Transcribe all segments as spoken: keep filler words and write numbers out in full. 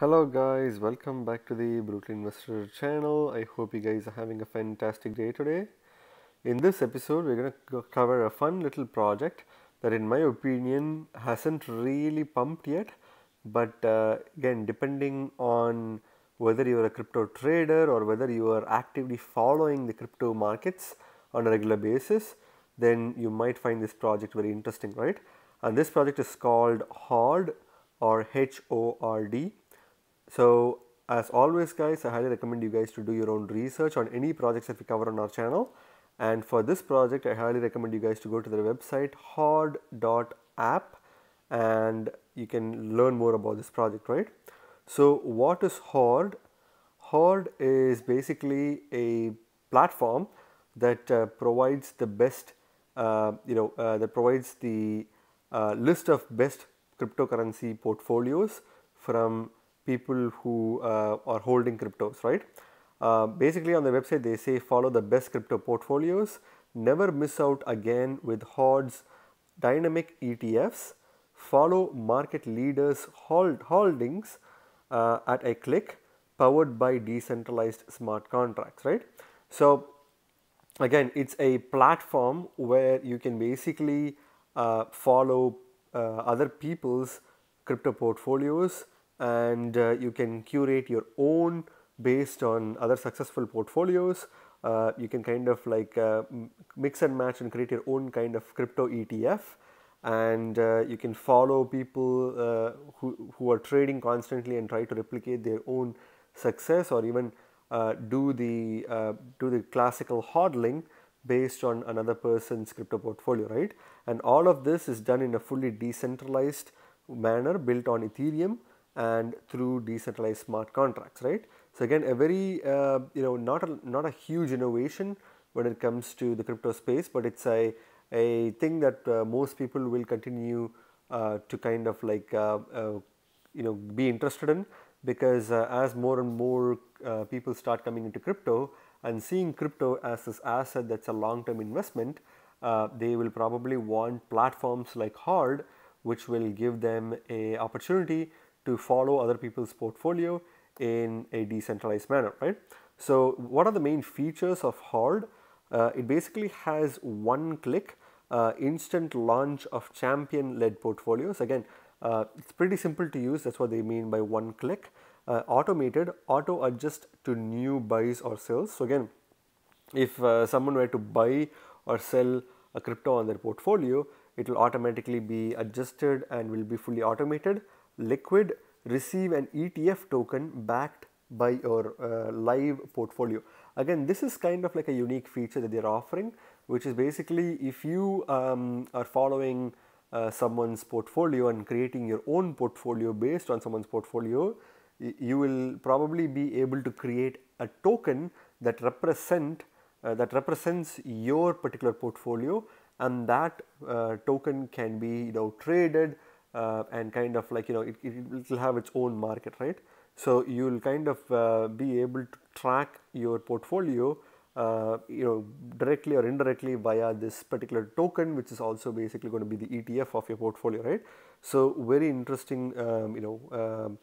Hello guys, welcome back to the Brutal Investor channel. I hope you guys are having a fantastic day today. In this episode, we're going to cover a fun little project that in my opinion hasn't really pumped yet. But uh, again, depending on whether you're a crypto trader or whether you are actively following the crypto markets on a regular basis, then you might find this project very interesting, right? And this project is called Hord or H O R D. So as always guys, I highly recommend you guys to do your own research on any projects that we cover on our channel, and for this project I highly recommend you guys to go to their website hord dot app and you can learn more about this project, right? So what is Hord? Hord is basically a platform that uh, provides the best, uh, you know, uh, that provides the uh, list of best cryptocurrency portfolios from people who uh, are holding cryptos, right? Uh, basically on the website they say follow the best crypto portfolios, never miss out again with Hord's dynamic E T Fs, follow market leaders hold holdings uh, at a click, powered by decentralized smart contracts, right? So again, it's a platform where you can basically uh, follow uh, other people's crypto portfolios, and uh, you can curate your own based on other successful portfolios. Uh, you can kind of like uh, mix and match and create your own kind of crypto E T F, and uh, you can follow people uh, who, who are trading constantly and try to replicate their own success, or even uh, do the uh, do the classical hodling based on another person's crypto portfolio, right? And all of this is done in a fully decentralized manner, built on Ethereum and through decentralized smart contracts, right? So again, a very uh, you know not a, not a huge innovation when it comes to the crypto space, but it's a a thing that uh, most people will continue uh, to kind of like uh, uh, you know be interested in, because uh, as more and more uh, people start coming into crypto and seeing crypto as this asset that's a long-term investment, uh, they will probably want platforms like Hord, which will give them a opportunity to follow other people's portfolio in a decentralized manner, right? So what are the main features of Hord? Uh, it basically has one click uh, instant launch of champion led portfolios. Again, uh, it's pretty simple to use, that's what they mean by one click. Uh, automated auto adjust to new buys or sells. So again, if uh, someone were to buy or sell a crypto on their portfolio, it will automatically be adjusted and will be fully automated. Liquid, receive an E T F token backed by your uh, live portfolio. Again, this is kind of like a unique feature that they're offering, which is basically if you um, are following uh, someone's portfolio and creating your own portfolio based on someone's portfolio, you will probably be able to create a token that represent uh, that represents your particular portfolio, and that uh, token can be you know traded. Uh, and kind of like you know it, it will have its own market, right? So you will kind of uh, be able to track your portfolio uh, you know directly or indirectly via this particular token, which is also basically going to be the E T F of your portfolio, right? So very interesting, um, you know um,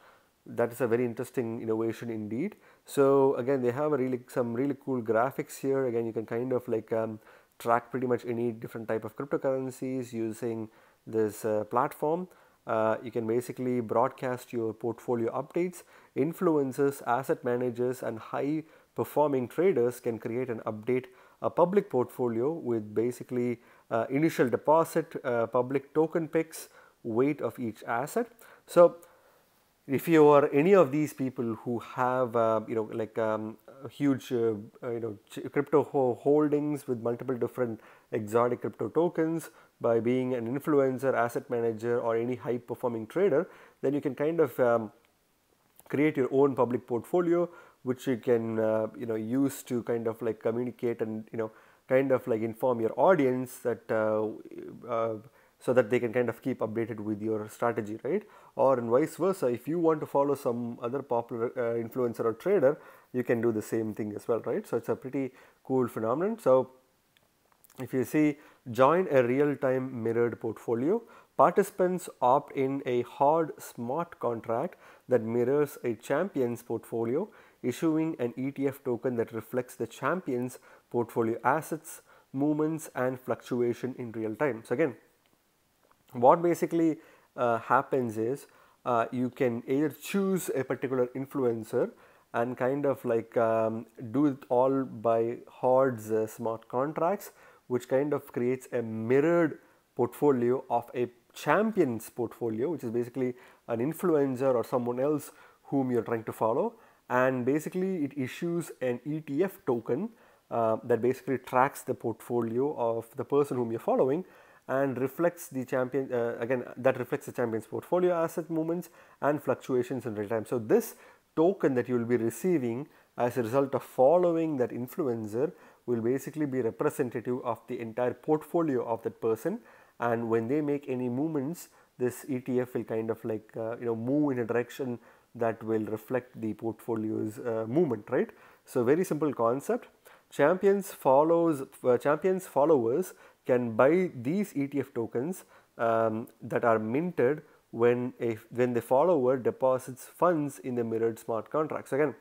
that is a very interesting innovation indeed. So again, they have a really some really cool graphics here. Again, you can kind of like um, track pretty much any different type of cryptocurrencies using this uh, platform. Uh, you can basically broadcast your portfolio updates. Influencers, asset managers and high performing traders can create and update a public portfolio with basically uh, initial deposit, uh, public token picks, weight of each asset. So if you are any of these people who have uh, you know like um, huge uh, you know crypto holdings with multiple different exotic crypto tokens, by being an influencer, asset manager or any high performing trader, then you can kind of um, create your own public portfolio, which you can uh, you know use to kind of like communicate and you know kind of like inform your audience that uh, uh, so that they can kind of keep updated with your strategy, right? Or and vice versa, if you want to follow some other popular uh, influencer or trader, you can do the same thing as well, right? So it's a pretty cool phenomenon. So if you see, join a real-time mirrored portfolio, Participants opt in a hord smart contract that mirrors a champion's portfolio, issuing an E T F token that reflects the champion's portfolio assets, movements and fluctuation in real time. So again, what basically uh, happens is uh, you can either choose a particular influencer and kind of like um, do it all by hord's uh, smart contracts, which kind of creates a mirrored portfolio of a champion's portfolio, which is basically an influencer or someone else whom you're trying to follow, and basically it issues an E T F token uh, that basically tracks the portfolio of the person whom you're following and reflects the champion uh, again that reflects the champion's portfolio asset, movements and fluctuations in real time. So this token that you will be receiving as a result of following that influencer will basically be representative of the entire portfolio of that person, and when they make any movements, this E T F will kind of like uh, you know move in a direction that will reflect the portfolio's uh, movement, right? So very simple concept. Champions follows uh, champions followers can buy these E T F tokens um, that are minted when a when the follower deposits funds in the mirrored smart contracts. So again,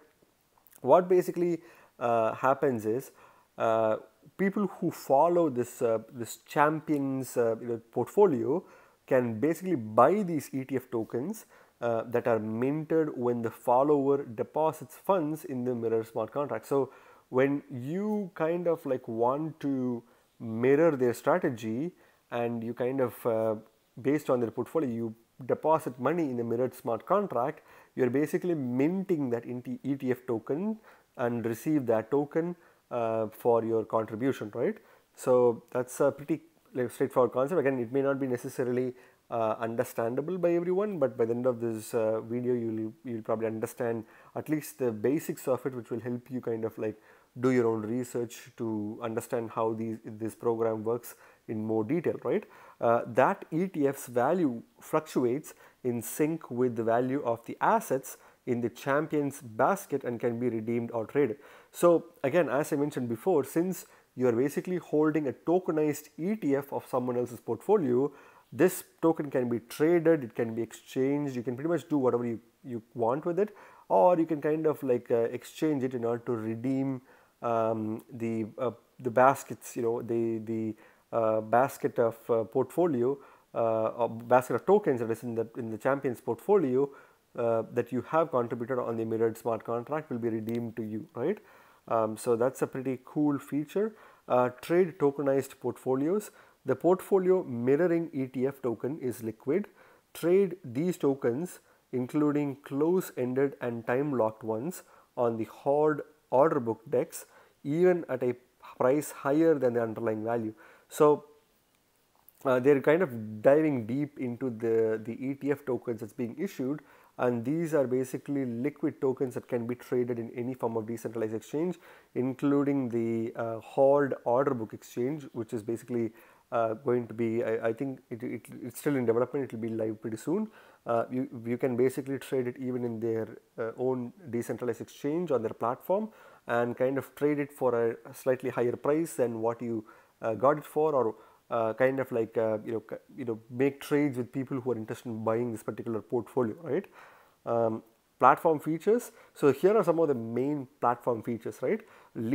what basically uh, happens is uh, people who follow this uh, this champion's uh, you know, portfolio can basically buy these E T F tokens uh, that are minted when the follower deposits funds in the mirrored smart contract. So when you kind of like want to mirror their strategy and you kind of uh, based on their portfolio you deposit money in a mirrored smart contract, you are basically minting that E T F token and receive that token uh, for your contribution, right? So that's a pretty like, straightforward concept. Again, it may not be necessarily uh, understandable by everyone, but by the end of this uh, video you'll you'll probably understand at least the basics of it, which will help you kind of like do your own research to understand how these this program works in more detail, right? Uh, that E T F's value fluctuates in sync with the value of the assets in the champion's basket and can be redeemed or traded. So again, as I mentioned before, since you are basically holding a tokenized E T F of someone else's portfolio, this token can be traded, it can be exchanged, you can pretty much do whatever you, you want with it, or you can kind of like uh, exchange it in order to redeem um, the, uh, the baskets, you know, the, the Uh, basket of uh, portfolio uh, or basket of tokens that is in the in the champion's portfolio uh, that you have contributed on the mirrored smart contract will be redeemed to you, right? Um, so that's a pretty cool feature. Uh, trade tokenized portfolios. The portfolio mirroring E T F token is liquid. Trade these tokens, including close-ended and time-locked ones, on the hord order book D E X, even at a price higher than the underlying value. So uh, they're kind of diving deep into the, the E T F tokens that's being issued, and these are basically liquid tokens that can be traded in any form of decentralized exchange, including the uh, hord order book exchange, which is basically uh, going to be, I, I think it, it, it's still in development, it will be live pretty soon. Uh, you, you can basically trade it even in their uh, own decentralized exchange on their platform and kind of trade it for a slightly higher price than what you Uh, got it for, or uh, kind of like uh, you know you know make trades with people who are interested in buying this particular portfolio, right? Um, platform features. So here are some of the main platform features, right?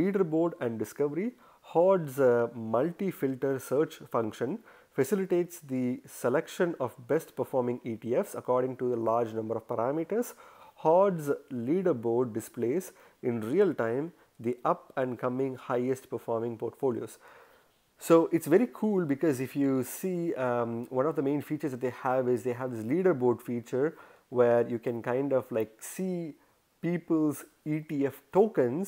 Leaderboard and discovery. Hord's uh, multi-filter search function facilitates the selection of best performing E T Fs according to the large number of parameters. Hord's leaderboard displays in real time the up and coming highest performing portfolios. So it's very cool because if you see um, one of the main features that they have is they have this leaderboard feature where you can kind of like see people's E T F tokens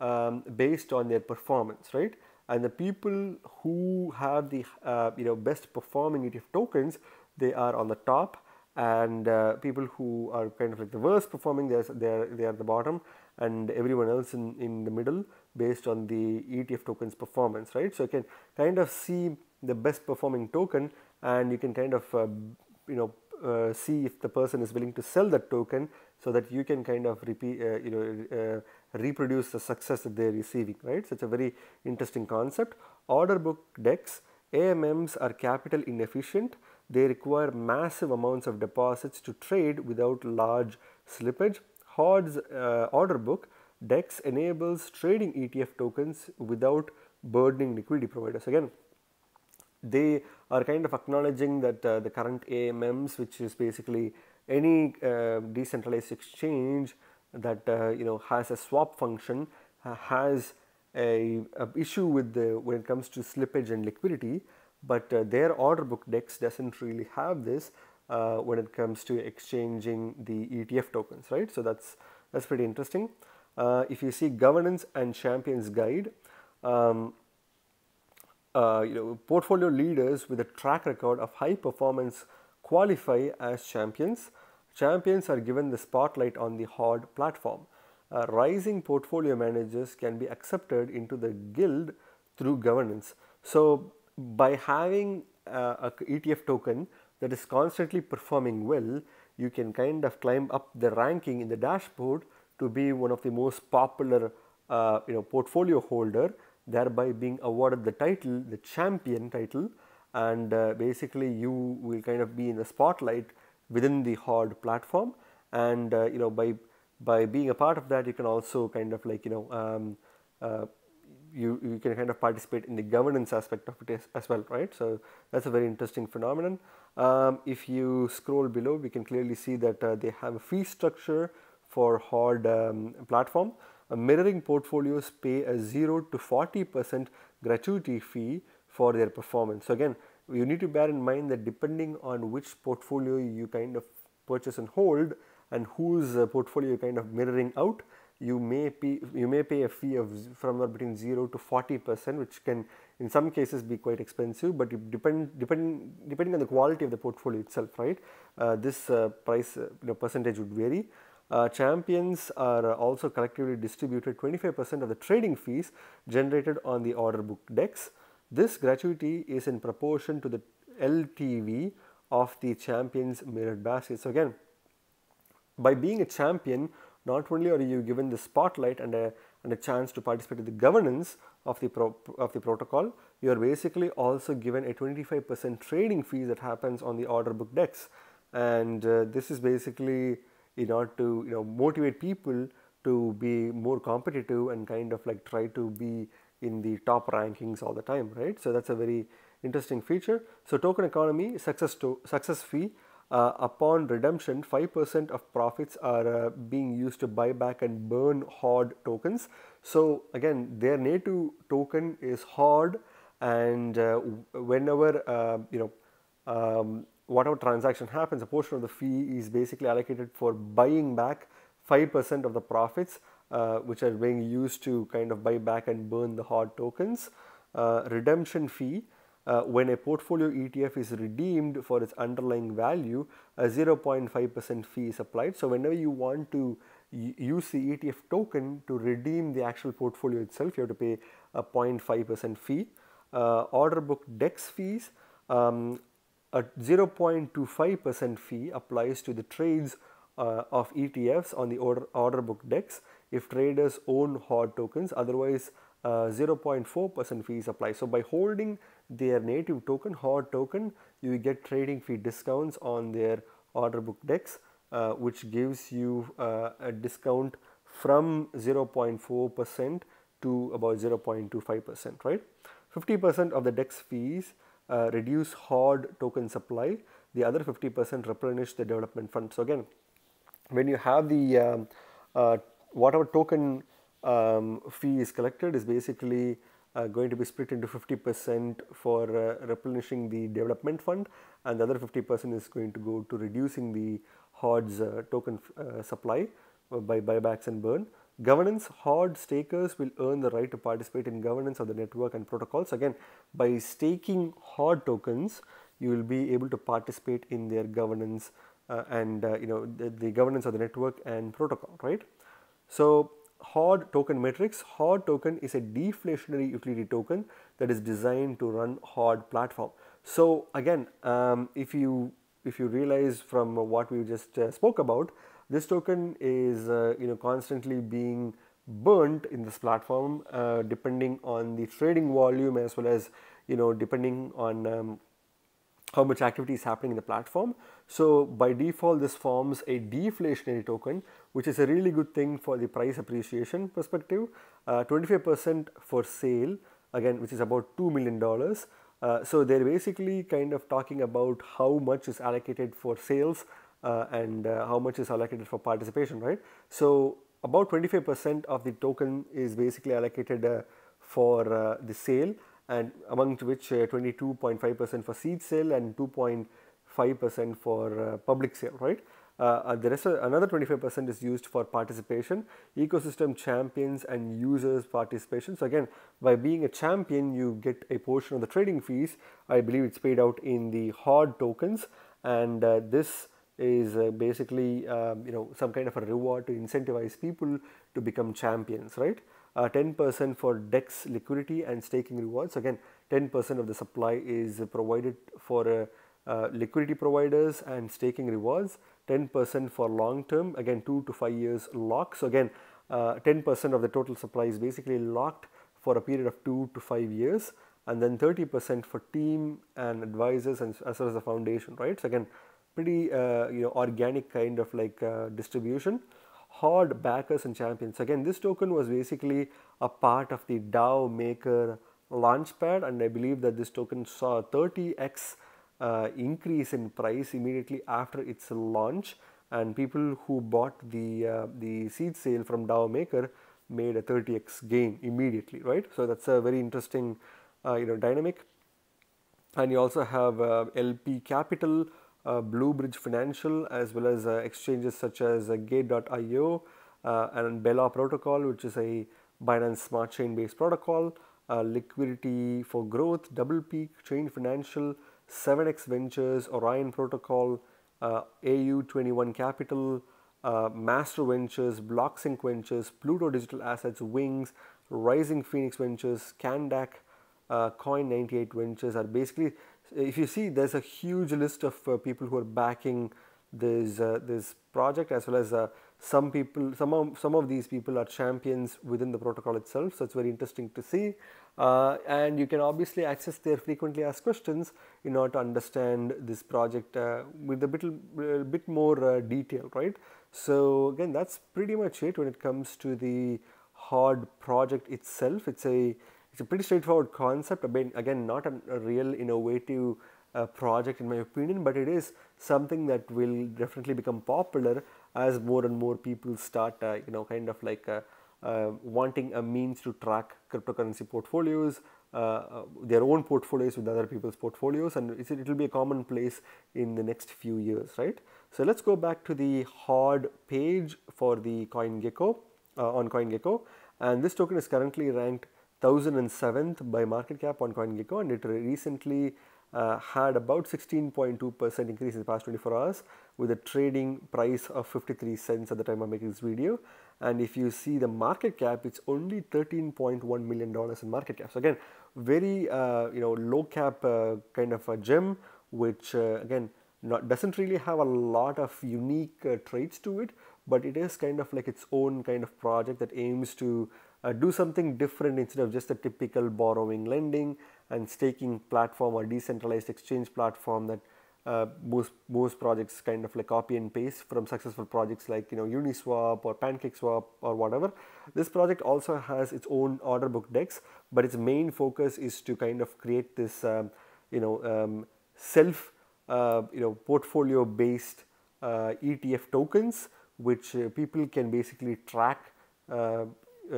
um, based on their performance, right? And the people who have the uh, you know best performing E T F tokens, they are on the top, and uh, people who are kind of like the worst performing, they're, they're, they're at the bottom, and everyone else in, in the middle based on the E T F token's performance, right? So you can kind of see the best performing token, and you can kind of uh, you know uh, see if the person is willing to sell that token so that you can kind of repeat uh, you know uh, reproduce the success that they're receiving, right? So it's a very interesting concept. Order book D E X. A M Ms are capital inefficient. they require massive amounts of deposits to trade without large slippage. Hord's uh, order book DEX enables trading E T F tokens without burdening liquidity providers. Again, they are kind of acknowledging that uh, the current A M Ms, which is basically any uh, decentralized exchange that uh, you know has a swap function, uh, has a, a issue with the when it comes to slippage and liquidity, but uh, their order book DEX doesn't really have this uh, when it comes to exchanging the E T F tokens, right? So that's that's pretty interesting. Uh, if you see governance and champions guide, um, uh, you know portfolio leaders with a track record of high performance qualify as champions. Champions are given the spotlight on the Hord platform. Uh, rising portfolio managers can be accepted into the guild through governance. So by having uh, a E T F token that is constantly performing well, you can kind of climb up the ranking in the dashboard to be one of the most popular uh, you know portfolio holder, thereby being awarded the title, the champion title, and uh, basically you will kind of be in the spotlight within the Hord platform. And uh, you know by by being a part of that, you can also kind of like you know um, uh, You, you can kind of participate in the governance aspect of it as, as well, right? So that's a very interesting phenomenon. Um, if you scroll below, we can clearly see that uh, they have a fee structure for Hord um, platform. Uh, mirroring portfolios pay a zero to forty percent gratuity fee for their performance. So again, you need to bear in mind that depending on which portfolio you kind of purchase and hold and whose uh, portfolio you're kind of mirroring out, you may pay, you may pay a fee of somewhere between zero to forty percent, which can in some cases be quite expensive, but it depend, depend, depending on the quality of the portfolio itself, right? Uh, this uh, price uh, you know, percentage would vary. Uh, champions are also collectively distributed twenty-five percent of the trading fees generated on the order book DEX. This gratuity is in proportion to the L T V of the champions mirrored basket. So again, by being a champion, not only are you given the spotlight and a, and a chance to participate in the governance of the, pro, of the protocol, you are basically also given a twenty-five percent trading fee that happens on the order book DEX. And uh, this is basically in order to you know, motivate people to be more competitive and kind of like try to be in the top rankings all the time, right? So that's a very interesting feature. So token economy, success, to, success fee. Uh, upon redemption, five percent of profits are uh, being used to buy back and burn Hord tokens. So again, their native token is Hord, and uh, whenever uh, you know um, whatever transaction happens, a portion of the fee is basically allocated for buying back five percent of the profits, uh, which are being used to kind of buy back and burn the Hord tokens. Uh, redemption fee. Uh, when a portfolio E T F is redeemed for its underlying value, a zero point five percent fee is applied. So whenever you want to use the E T F token to redeem the actual portfolio itself, you have to pay a zero point five percent fee. Uh, order book DEX fees, um, a zero point two five percent fee applies to the trades uh, of E T Fs on the order, order book DEX if traders own Hord tokens. Otherwise, Uh, zero point four percent fees apply. So by holding their native token, Hord token, you get trading fee discounts on their order book DEX, uh, which gives you uh, a discount from zero point four percent to about zero point two five percent, right? fifty percent of the DEX fees uh, reduce Hord token supply. The other fifty percent replenish the development fund. So again, when you have the um, uh, whatever token Um, fee is collected is basically uh, going to be split into fifty percent for uh, replenishing the development fund, and the other fifty percent is going to go to reducing the Hord's uh, token uh, supply by buybacks and burn. Governance, Hord stakers will earn the right to participate in governance of the network and protocols. Again, by staking Hord tokens, you will be able to participate in their governance uh, and uh, you know the, the governance of the network and protocol, right? So Hord token metrics. Hord token is a deflationary utility token that is designed to run Hord platform. So again, um, if you if you realize from what we just uh, spoke about, this token is uh, you know constantly being burnt in this platform, uh, depending on the trading volume as well as you know depending on um, how much activity is happening in the platform. So by default, this forms a deflationary token, which is a really good thing for the price appreciation perspective. twenty-five percent uh, for sale, again, which is about two million dollars. Uh, so they're basically kind of talking about how much is allocated for sales uh, and uh, how much is allocated for participation, right? So about twenty-five percent of the token is basically allocated uh, for uh, the sale, and among which twenty-two point five percent uh, for seed sale and two point five percent for uh, public sale, right? Uh, the rest, of, another twenty-five percent is used for participation, ecosystem champions and users participation. So again, by being a champion, you get a portion of the trading fees. I believe it's paid out in the hord tokens, and uh, this is uh, basically um, you know, some kind of a reward to incentivize people to become champions, right? ten percent uh, for DEX liquidity and staking rewards. Again, ten percent of the supply is provided for uh, uh, liquidity providers and staking rewards. ten percent for long term, again two to five years lock. So again, ten percent uh, of the total supply is basically locked for a period of two to five years, and then thirty percent for team and advisors and as well as the foundation, right? So again, pretty uh, you know, organic kind of like uh, distribution. Hord backers and champions. Again, this token was basically a part of the DAO Maker launchpad, and I believe that this token saw a thirty X uh, increase in price immediately after its launch, and people who bought the uh, the seed sale from DAO Maker made a thirty X gain immediately, right? So that's a very interesting uh, you know, dynamic. And you also have uh, L P Capital, Uh, Blue Bridge Financial, as well as uh, exchanges such as uh, Gate dot i o uh, and Bella Protocol, which is a Binance Smart Chain based protocol, uh, Liquidity for Growth, Double Peak, Chain Financial, seven X Ventures, Orion Protocol, uh, A U twenty-one Capital, uh, Master Ventures, BlockSync Ventures, Pluto Digital Assets, Wings, Rising Phoenix Ventures, CanDAC, uh, Coin ninety-eight Ventures are basically. If you see, there's a huge list of uh, people who are backing this uh, this project, as well as uh, some people, some of, some of these people are champions within the protocol itself. So it's very interesting to see, uh, and you can obviously access their frequently asked questions in order to understand this project uh, with a bit, uh, bit more uh, detail, right? So again, that's pretty much it when it comes to the hord project itself. It's a It's a pretty straightforward concept, again not a, a real innovative uh, project in my opinion, but it is something that will definitely become popular as more and more people start uh, you know, kind of like uh, uh, wanting a means to track cryptocurrency portfolios, uh, uh, their own portfolios with other people's portfolios, and it will be a commonplace in the next few years, right? So let's go back to the hord page for the CoinGecko, uh, on CoinGecko, and this token is currently ranked one thousand seventh by market cap on CoinGecko, and it recently uh, had about sixteen point two percent increase in the past twenty-four hours with a trading price of fifty-three cents at the time I'm making this video. And if you see the market cap, it's only thirteen point one million dollars in market cap. So again, very uh, you know, low cap uh, kind of a gem, which uh, again not doesn't really have a lot of unique uh, traits to it, but it is kind of like its own kind of project that aims to Uh, do something different instead of just the typical borrowing, lending and staking platform or decentralized exchange platform that uh, most most projects kind of like copy and paste from successful projects like, you know, Uniswap or PancakeSwap or whatever. This project also has its own order book DEX, but its main focus is to kind of create this um, you know um, self uh, you know portfolio based uh, E T F tokens, which uh, people can basically track. Uh,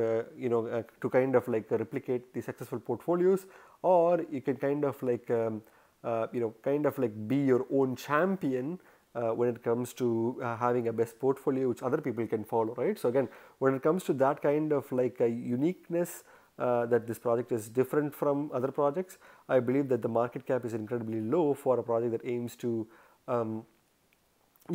Uh, you know, uh, to kind of like uh, replicate the successful portfolios, or you can kind of like um, uh, you know, kind of like be your own champion uh, when it comes to uh, having a best portfolio which other people can follow, right? So again, when it comes to that kind of like uh, uniqueness uh, that this project is different from other projects, I believe that the market cap is incredibly low for a project that aims to um,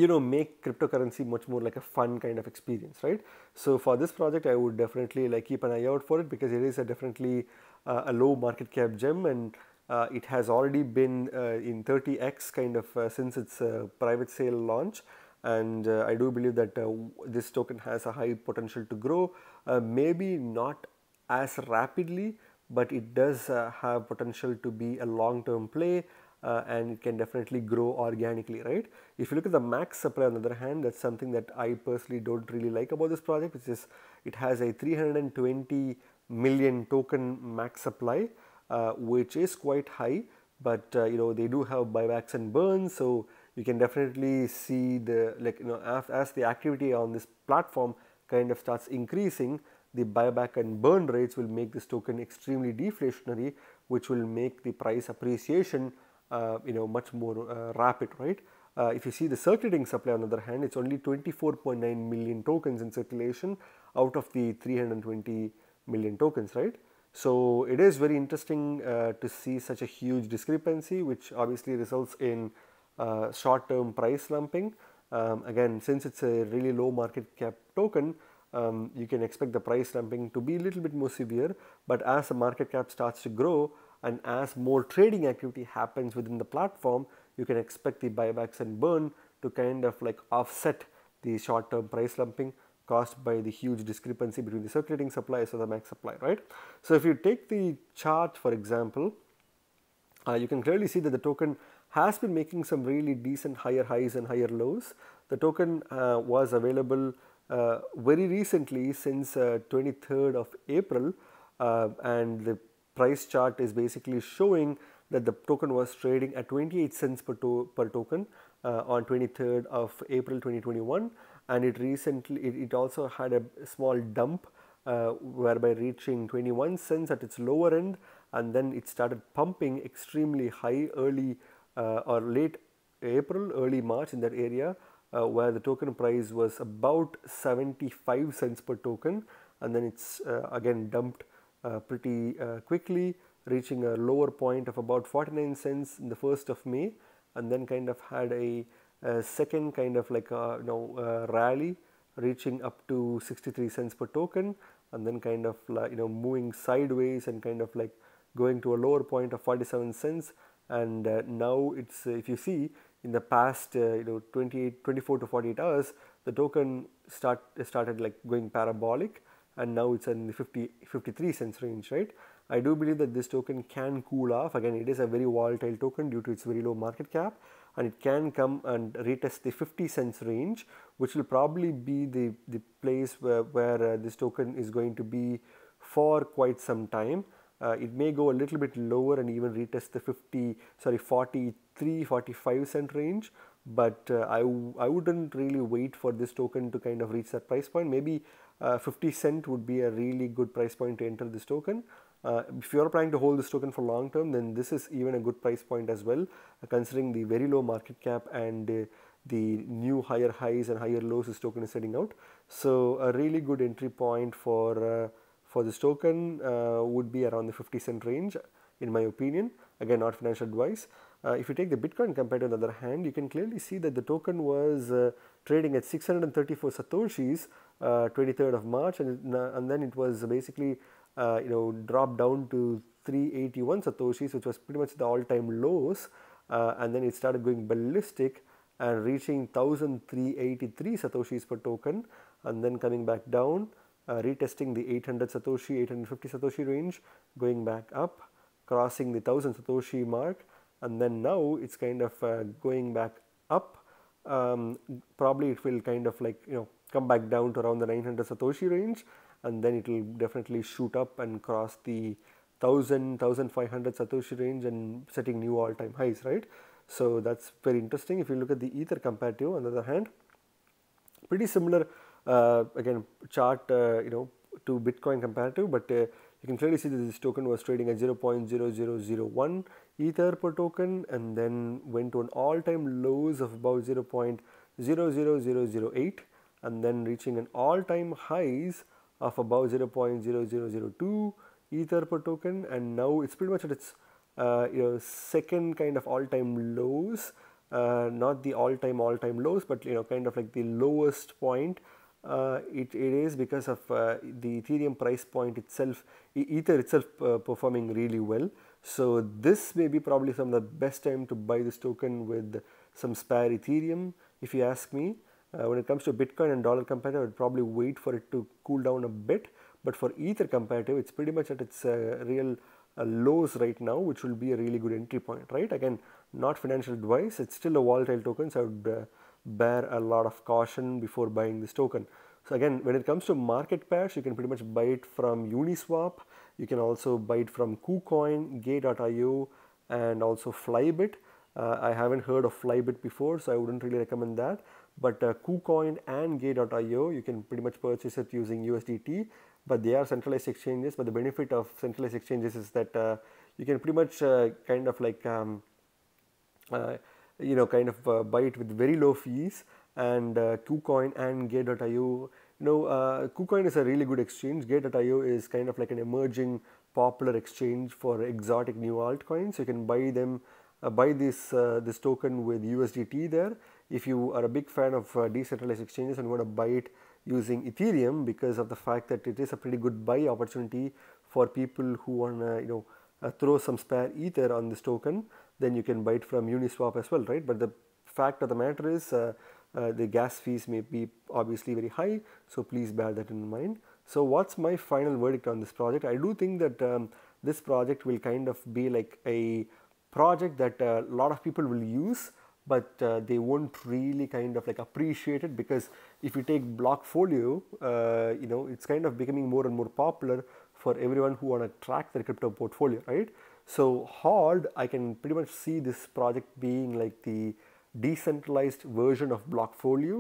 you know, make cryptocurrency much more like a fun kind of experience, right? So for this project, I would definitely like keep an eye out for it, because it is a definitely uh, a low market cap gem, and uh, it has already been uh, in thirty X kind of uh, since its uh, private sale launch, and uh, I do believe that uh, this token has a high potential to grow, uh, maybe not as rapidly, but it does uh, have potential to be a long-term play. uh, and it can definitely grow organically, right? If you look at the max supply on the other hand, that's something that I personally don't really like about this project, which is it has a three hundred twenty million token max supply, uh, which is quite high, but uh, you know, they do have buybacks and burns, so you can definitely see the, like, you know, as, as the activity on this platform kind of starts increasing, the buyback and burn rates will make this token extremely deflationary, which will make the price appreciation uh, you know, much more uh, rapid, right? Uh, if you see the circulating supply on the other hand, it's only twenty-four point nine million tokens in circulation out of the three hundred twenty million tokens, right? So it is very interesting uh, to see such a huge discrepancy, which obviously results in uh, short-term price slumping. Um, again, since it's a really low market cap token, Um, you can expect the price slumping to be a little bit more severe, but as the market cap starts to grow and as more trading activity happens within the platform, you can expect the buybacks and burn to kind of like offset the short-term price slumping caused by the huge discrepancy between the circulating supply as well as the max supply, right? So if you take the chart, for example, uh, you can clearly see that the token has been making some really decent higher highs and higher lows. The token uh, was available Uh, very recently, since uh, twenty-third of April, uh, and the price chart is basically showing that the token was trading at twenty-eight cents per, to per token uh, on twenty-third of April twenty twenty-one, and it recently it, it also had a small dump uh, whereby reaching twenty-one cents at its lower end, and then it started pumping extremely high early uh, or late April, early March, in that area, Uh, where the token price was about seventy-five cents per token, and then it's uh, again dumped uh, pretty uh, quickly, reaching a lower point of about forty-nine cents in the first of May, and then kind of had a, a second kind of like a, you know, uh, rally, reaching up to sixty-three cents per token, and then kind of like, you know, moving sideways and kind of like going to a lower point of forty-seven cents, and uh, now it's, uh, if you see, in the past, uh, you know, twenty-eight, twenty-four to forty-eight hours, the token start started like going parabolic, and now it's in the fifty, fifty-three cents range, right? I do believe that this token can cool off. Again, it is a very volatile token due to its very low market cap, and it can come and retest the fifty cents range, which will probably be the, the place where, where uh, this token is going to be for quite some time. Uh, it may go a little bit lower and even retest the fifty, sorry, forty-three, forty-five cent range, but uh, I, I wouldn't really wait for this token to kind of reach that price point. Maybe uh, fifty cent would be a really good price point to enter this token. Uh, if you are planning to hold this token for long term, then this is even a good price point as well, uh, considering the very low market cap and uh, the new higher highs and higher lows this token is setting out. So a really good entry point for uh, for this token uh, would be around the fifty cent range, in my opinion. Again, not financial advice. Uh, if you take the Bitcoin compared to the other hand, you can clearly see that the token was uh, trading at six hundred thirty-four satoshis uh, twenty-third of March, and, and then it was basically uh, you know, dropped down to three eighty-one satoshis, which was pretty much the all-time lows, uh, and then it started going ballistic and reaching one thousand three hundred eighty-three satoshis per token, and then coming back down, Uh, retesting the eight hundred satoshi, eight hundred fifty satoshi range, going back up, crossing the one thousand satoshi mark, and then now it's kind of uh, going back up. Um, probably it will kind of like, you know, come back down to around the nine hundred satoshi range, and then it will definitely shoot up and cross the one thousand, fifteen hundred satoshi range and setting new all-time highs, right? So that's very interesting. If you look at the Ether comparative, on the other hand, pretty similar. Uh, again, chart uh, you know, to Bitcoin comparative, but uh, you can clearly see that this token was trading at zero point zero zero zero one Ether per token, and then went to an all-time lows of about zero point zero zero zero zero eight, and then reaching an all-time highs of about zero point zero zero zero two Ether per token, and now it's pretty much at its uh, you know, second kind of all-time lows, uh, not the all-time all-time lows, but you know, kind of like the lowest point. Uh, it, it is because of uh, the Ethereum price point itself, Ether itself uh, performing really well. So this may be probably some of the best time to buy this token with some spare Ethereum, if you ask me. Uh, when it comes to Bitcoin and dollar comparative, I would probably wait for it to cool down a bit. But for Ether comparative, it's pretty much at its uh, real uh, lows right now, which will be a really good entry point, right? Again, not financial advice. It's still a volatile token, so I would uh, bear a lot of caution before buying this token. So again, when it comes to market pairs, you can pretty much buy it from Uniswap. You can also buy it from KuCoin, Gate dot i o, and also Flybit. Uh, I haven't heard of Flybit before, so I wouldn't really recommend that. But uh, KuCoin and Gate dot i o, you can pretty much purchase it using U S D T. But they are centralized exchanges. But the benefit of centralized exchanges is that uh, you can pretty much uh, kind of like um, uh, you know kind of uh, buy it with very low fees. And uh, KuCoin and Gate dot i o, you know, uh, KuCoin is a really good exchange. Gate dot i o is kind of like an emerging popular exchange for exotic new altcoins. You can buy them, uh, buy this uh, this token with U S D T there. If you are a big fan of uh, decentralized exchanges and want to buy it using Ethereum, because of the fact that it is a pretty good buy opportunity for people who want to, you know, uh, throw some spare ether on this token, then you can buy it from Uniswap as well, right? But the fact of the matter is, uh, Uh, the gas fees may be obviously very high, so please bear that in mind. So what's my final verdict on this project? I do think that um, this project will kind of be like a project that a uh, lot of people will use, but uh, they won't really kind of like appreciate it, because if you take Blockfolio, uh, you know, it's kind of becoming more and more popular for everyone who want to track their crypto portfolio, right? So Hord, I can pretty much see this project being like the decentralized version of Blockfolio,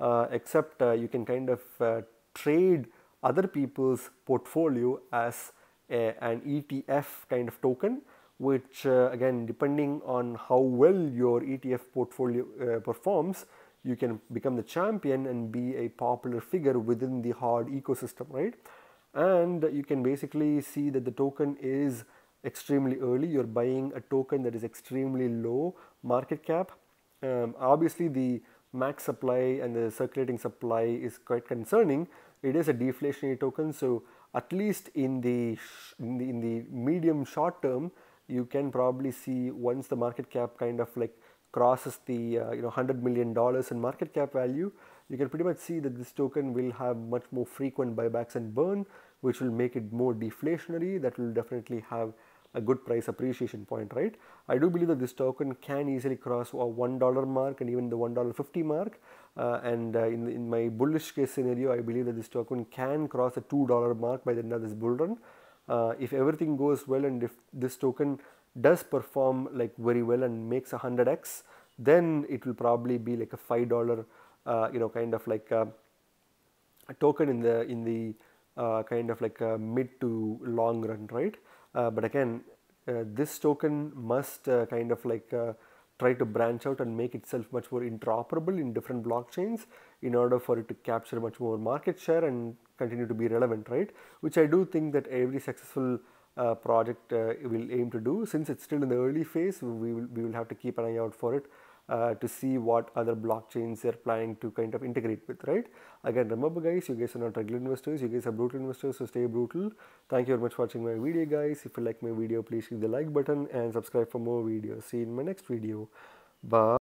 uh, except uh, you can kind of uh, trade other people's portfolio as a, an E T F kind of token, which uh, again, depending on how well your E T F portfolio uh, performs, you can become the champion and be a popular figure within the Hord ecosystem, right? And you can basically see that the token is extremely early. You're buying a token that is extremely low market cap. Um, obviously the max supply and the circulating supply is quite concerning. It is a deflationary token, so at least in the, sh in the in the medium short term, you can probably see, once the market cap kind of like crosses the uh, you know one hundred million dollars in market cap value, you can pretty much see that this token will have much more frequent buybacks and burn, which will make it more deflationary. That will definitely have a good price appreciation point, right? I do believe that this token can easily cross a one dollar mark and even the one dollar fifty mark. Uh, and uh, in, in my bullish case scenario, I believe that this token can cross a two dollar mark by the end of this bull run. Uh, if everything goes well and if this token does perform like very well and makes a one hundred X, then it will probably be like a five dollar, uh, you know, kind of like a, a token in the, in the uh, kind of like a mid to long run, right? Uh, but again, uh, this token must uh, kind of like uh, try to branch out and make itself much more interoperable in different blockchains in order for it to capture much more market share and continue to be relevant, right? Which I do think that every successful uh, project uh, will aim to do. Since it's still in the early phase, we will, we will have to keep an eye out for it uh, to see what other blockchains they're planning to kind of integrate with, right? Again, remember guys, you guys are not regular investors, you guys are brutal investors, so stay brutal. Thank you very much for watching my video guys. If you like my video, please hit the like button and subscribe for more videos. See you in my next video. Bye.